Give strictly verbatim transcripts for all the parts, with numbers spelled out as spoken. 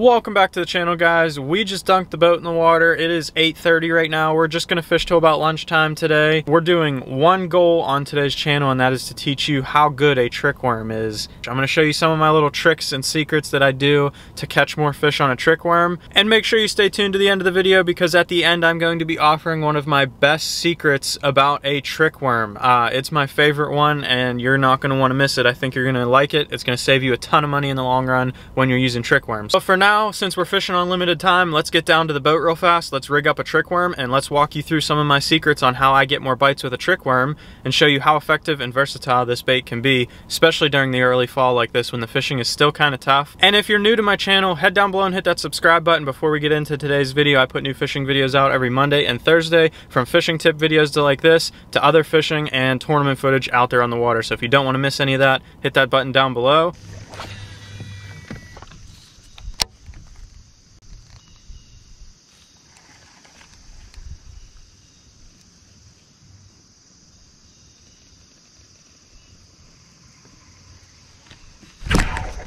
Welcome back to the channel, guys. We just dunked the boat in the water. It is eight thirty right now. We're just gonna fish till about lunchtime today. We're doing one goal on today's channel, and that is to teach you how good a trick worm is. I'm gonna show you some of my little tricks and secrets that I do to catch more fish on a trick worm. And make sure you stay tuned to the end of the video, because at the end I'm going to be offering one of my best secrets about a trick worm. Uh, it's my favorite one, and you're not gonna wanna miss it. I think you're gonna like it. It's gonna save you a ton of money in the long run when you're using trick worms. But for now, Now, since we're fishing on limited time, let's get down to the boat real fast. Let's rig up a trick worm, and let's walk you through some of my secrets on how I get more bites with a trick worm and show you how effective and versatile this bait can be, especially during the early fall like this when the fishing is still kind of tough. And if you're new to my channel, head down below and hit that subscribe button. Before we get into today's video, I put new fishing videos out every Monday and Thursday, from fishing tip videos to like this to other fishing and tournament footage out there on the water. So if you don't want to miss any of that, hit that button down below.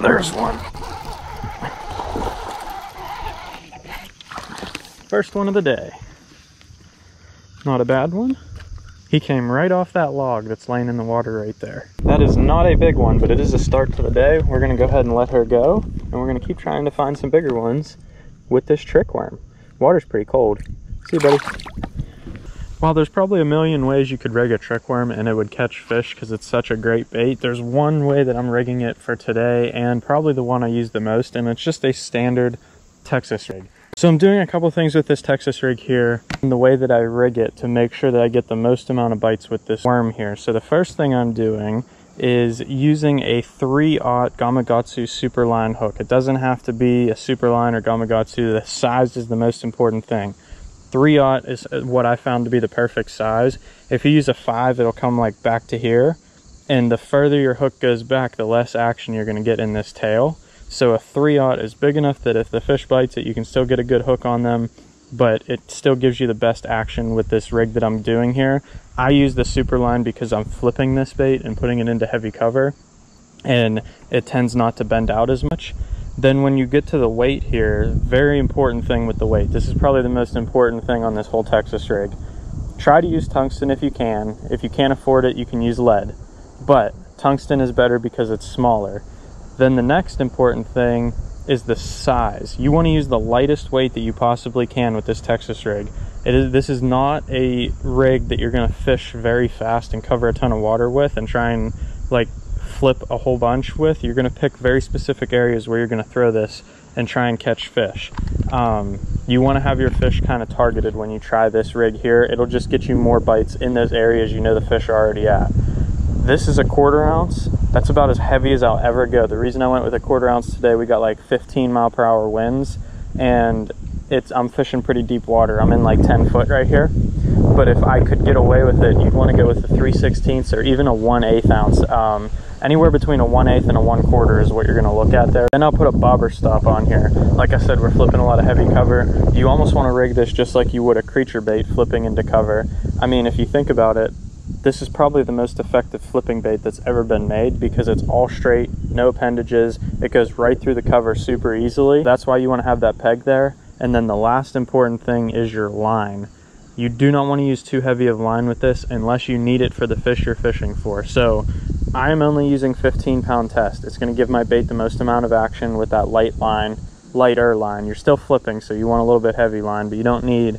There's one. First one of the day. Not a bad one. He came right off that log that's laying in the water right there. That is not a big one, but it is a start for the day. We're gonna go ahead and let her go, and we're gonna keep trying to find some bigger ones with this trick worm. Water's pretty cold. See you, buddy. While there's probably a million ways you could rig a trick worm and it would catch fish because it's such a great bait, there's one way that I'm rigging it for today, and probably the one I use the most, and it's just a standard Texas rig. So I'm doing a couple things with this Texas rig here and the way that I rig it to make sure that I get the most amount of bites with this worm here. So the first thing I'm doing is using a three aught Gamakatsu Superline hook. It doesn't have to be a Superline or Gamakatsu. The size is the most important thing. three aught is what I found to be the perfect size. If you use a five, it'll come like back to here, and the further your hook goes back, the less action you're going to get in this tail. So a three aught is big enough that if the fish bites it, you can still get a good hook on them, but it still gives you the best action with this rig that I'm doing here. I use the Superline because I'm flipping this bait and putting it into heavy cover, and it tends not to bend out as much. Then when you get to the weight here, very important thing with the weight. This is probably the most important thing on this whole Texas rig. Try to use tungsten if you can. If you can't afford it, you can use lead. But tungsten is better because it's smaller. Then the next important thing is the size. You want to use the lightest weight that you possibly can with this Texas rig. It is, this is not a rig that you're going to fish very fast and cover a ton of water with and try and like flip a whole bunch with. You're going to pick very specific areas where you're going to throw this and try and catch fish. Um, you want to have your fish kind of targeted when you try this rig here. It'll just get you more bites in those areas you know the fish are already at. This is a quarter ounce. That's about as heavy as I'll ever go. The reason I went with a quarter ounce today, we got like fifteen mile per hour winds, and it's I'm fishing pretty deep water. I'm in like ten foot right here. But if I could get away with it, you'd want to go with the three sixteenths or even a one eighth ounce. Um, Anywhere between a one eighth and a one quarter is what you're gonna look at there. Then I'll put a bobber stop on here. Like I said, we're flipping a lot of heavy cover. You almost wanna rig this just like you would a creature bait flipping into cover. I mean, if you think about it, this is probably the most effective flipping bait that's ever been made because it's all straight, no appendages. It goes right through the cover super easily. That's why you wanna have that peg there. And then the last important thing is your line. You do not wanna use too heavy of line with this unless you need it for the fish you're fishing for. So, I am only using fifteen pound test. It's going to give my bait the most amount of action with that light line, lighter line. You're still flipping, so you want a little bit heavy line, but you don't need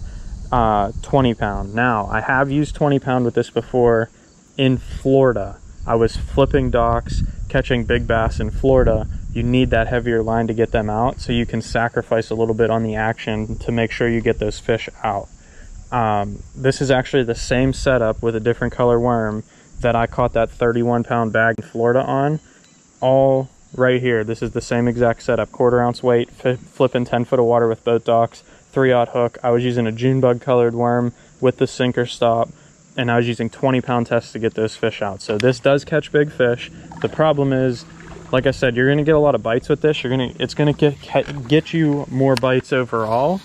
uh, twenty pound. Now, I have used twenty pound with this before in Florida. I was flipping docks, catching big bass in Florida. You need that heavier line to get them out, so you can sacrifice a little bit on the action to make sure you get those fish out. Um, this is actually the same setup with a different color worm that I caught that thirty-one pound bag in Florida on, all right here. This is the same exact setup, quarter ounce weight, flipping ten foot of water with boat docks, three aught hook. I was using a June bug colored worm with the sinker stop, and I was using twenty pound tests to get those fish out. So this does catch big fish. The problem is, like I said, you're gonna get a lot of bites with this. You're gonna, it's gonna get, get you more bites overall,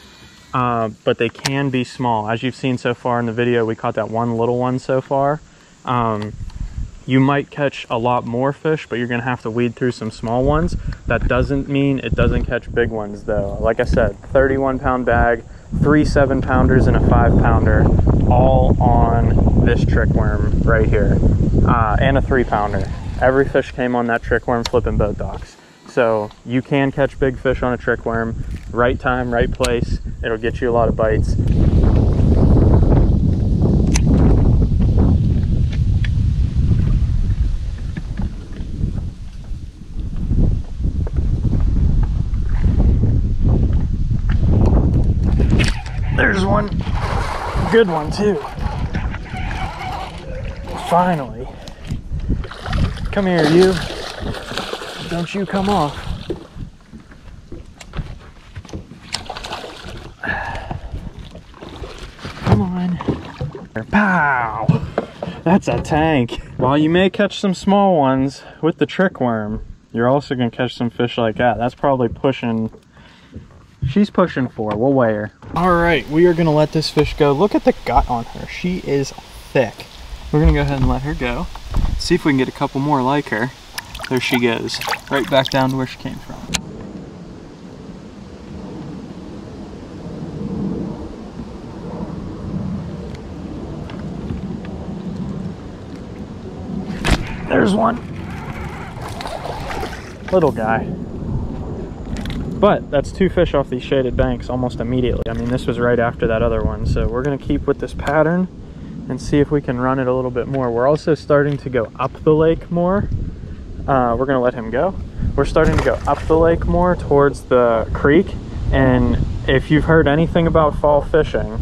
uh, but they can be small. As you've seen so far in the video, we caught that one little one so far. Um, you might catch a lot more fish, but you're gonna have to weed through some small ones. That doesn't mean it doesn't catch big ones though. Like I said, thirty-one pound bag, three seven pounders and a five pounder, all on this trickworm right here, uh, and a three pounder. Every fish came on that trickworm flipping boat docks. So you can catch big fish on a trickworm. Right time, right place. It'll get you a lot of bites. There's one good one too. Finally. Come here, you. Don't you come off. Come on. Pow! That's a tank. While you may catch some small ones with the trickworm, you're also gonna catch some fish like that. That's probably pushing, she's pushing four, we'll weigh her. All right, we are gonna let this fish go. Look at the gut on her, she is thick. We're gonna go ahead and let her go. See if we can get a couple more like her. There she goes, right back down to where she came from. There's one. Little guy. But that's two fish off these shaded banks almost immediately. I mean, this was right after that other one, so we're gonna keep with this pattern and see if we can run it a little bit more. We're also starting to go up the lake more. Uh, we're gonna let him go. We're starting to go up the lake more towards the creek, and if you've heard anything about fall fishing,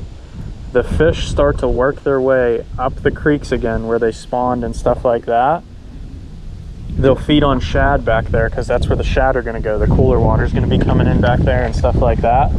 the fish start to work their way up the creeks again where they spawned and stuff like that. They'll feed on shad back there because that's where the shad are gonna go. The cooler water is gonna be coming in back there and stuff like that,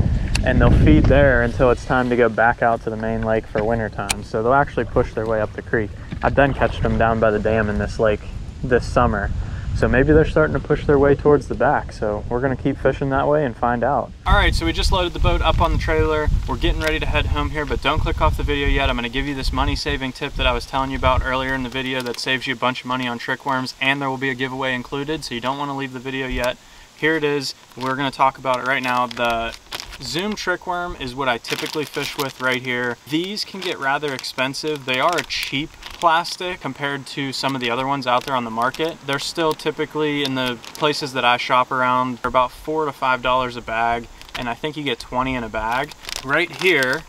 and they'll feed there until it's time to go back out to the main lake for winter time. So they'll actually push their way up the creek. I've done catching them down by the dam in this lake this summer. So maybe they're starting to push their way towards the back. So we're gonna keep fishing that way and find out. All right, so we just loaded the boat up on the trailer. We're getting ready to head home here, but don't click off the video yet. I'm gonna give you this money saving tip that I was telling you about earlier in the video that saves you a bunch of money on trickworms, and there will be a giveaway included, so you don't wanna leave the video yet. Here it is, we're gonna talk about it right now. The Zoom trickworm is what I typically fish with right here. These can get rather expensive. They are a cheap plastic compared to some of the other ones out there on the market. They're still typically, in the places that I shop around, they're about four to five dollars a bag, and I think you get twenty in a bag. Right here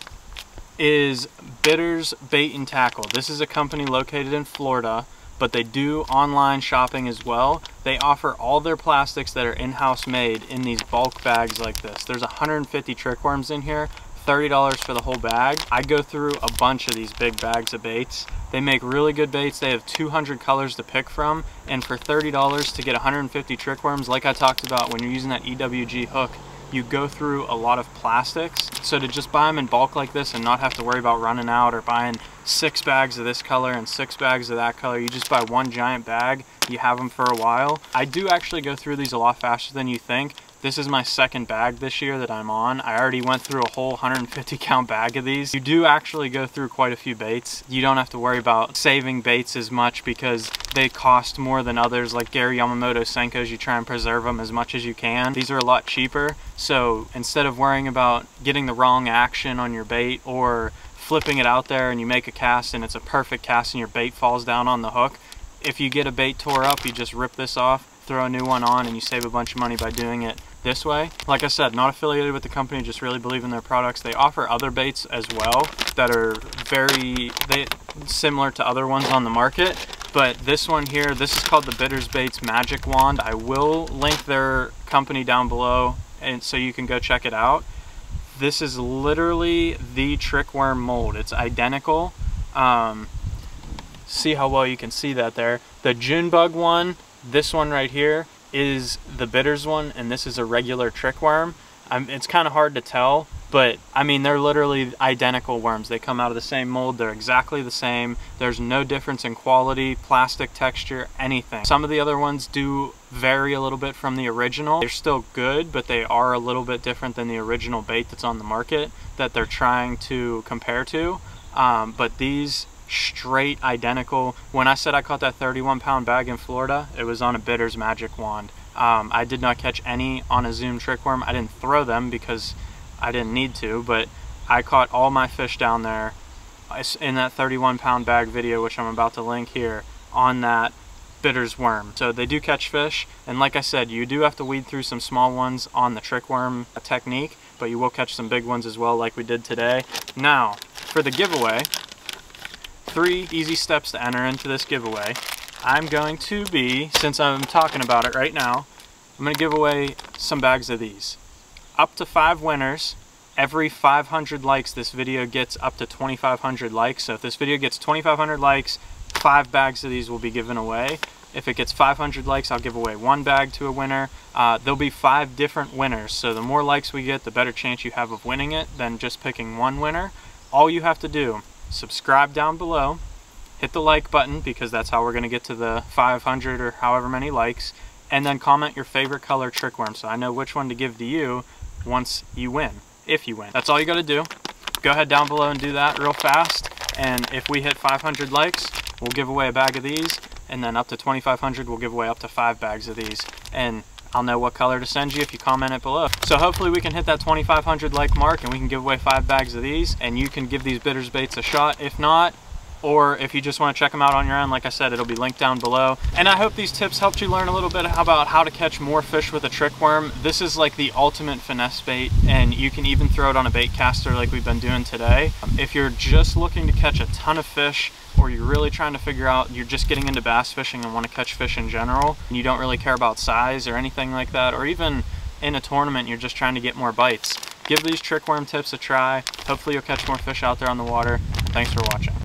is Bitter's Bait and Tackle. This is a company located in Florida, but they do online shopping as well. They offer all their plastics that are in-house made in these bulk bags like this. There's one hundred fifty trickworms in here, thirty dollars for the whole bag. I go through a bunch of these big bags of baits. They make really good baits. They have two hundred colors to pick from, and for thirty dollars to get one hundred fifty trickworms, like I talked about, when you're using that E W G hook, you go through a lot of plastics. So to just buy them in bulk like this and not have to worry about running out or buying six bags of this color and six bags of that color, you just buy one giant bag, you have them for a while. I do actually go through these a lot faster than you think. This is my second bag this year that I'm on. I already went through a whole one hundred fifty count bag of these. You do actually go through quite a few baits. You don't have to worry about saving baits as much because they cost more than others. Like Gary Yamamoto Senkos, you try and preserve them as much as you can. These are a lot cheaper. So instead of worrying about getting the wrong action on your bait or flipping it out there and you make a cast and it's a perfect cast and your bait falls down on the hook, if you get a bait tore up, you just rip this off, throw a new one on, and you save a bunch of money by doing it this way. Like I said, not affiliated with the company, just really believe in their products. They offer other baits as well that are very they, similar to other ones on the market, but this one here, this is called the Bitter's Baits Magic Wand. I will link their company down below, and so you can go check it out. This is literally the trickworm mold. It's identical. Um, see how well you can see that there. The June bug one, this one right here, is the Bitter's one, and this is a regular trickworm. Um, it's kind of hard to tell, but I mean, they're literally identical worms. They come out of the same mold. They're exactly the same. There's no difference in quality, plastic, texture, anything. Some of the other ones do vary a little bit from the original. They're still good, but they are a little bit different than the original bait that's on the market that they're trying to compare to. Um, but these straight identical. When I said I caught that thirty-one pound bag in Florida, it was on a Bitter's magic wand. Um, I did not catch any on a Zoom Trickworm. I didn't throw them because I didn't need to, but I caught all my fish down there in that thirty-one pound bag video, which I'm about to link here, on that Bitter's worm. So they do catch fish, and like I said, you do have to weed through some small ones on the Trickworm technique, but you will catch some big ones as well, like we did today. Now, for the giveaway, three easy steps to enter into this giveaway. I'm going to be, since I'm talking about it right now, I'm going to give away some bags of these. Up to five winners. Every five hundred likes, this video gets up to twenty-five hundred likes. So if this video gets twenty-five hundred likes, five bags of these will be given away. If it gets five hundred likes, I'll give away one bag to a winner. Uh, there'll be five different winners. So the more likes we get, the better chance you have of winning it than just picking one winner. All you have to do, subscribe down below, hit the like button, because that's how we're going to get to the five hundred or however many likes, and then comment your favorite color trickworm so I know which one to give to you once you win. If you win. That's all you got to do. Go ahead down below and do that real fast. And if we hit five hundred likes, we'll give away a bag of these. And then up to twenty-five hundred, we'll give away up to five bags of these. And I'll know what color to send you if you comment it below. So hopefully we can hit that twenty-five hundred like mark and we can give away five bags of these. And you can give these Bitter's baits a shot. If not, or if you just want to check them out on your own, like I said, it'll be linked down below. And I hope these tips helped you learn a little bit about how to catch more fish with a trickworm. This is like the ultimate finesse bait, and you can even throw it on a bait caster like we've been doing today. If you're just looking to catch a ton of fish, or you're really trying to figure out, you're just getting into bass fishing and want to catch fish in general, and you don't really care about size or anything like that, or even in a tournament, you're just trying to get more bites, give these trickworm tips a try. Hopefully you'll catch more fish out there on the water. Thanks for watching.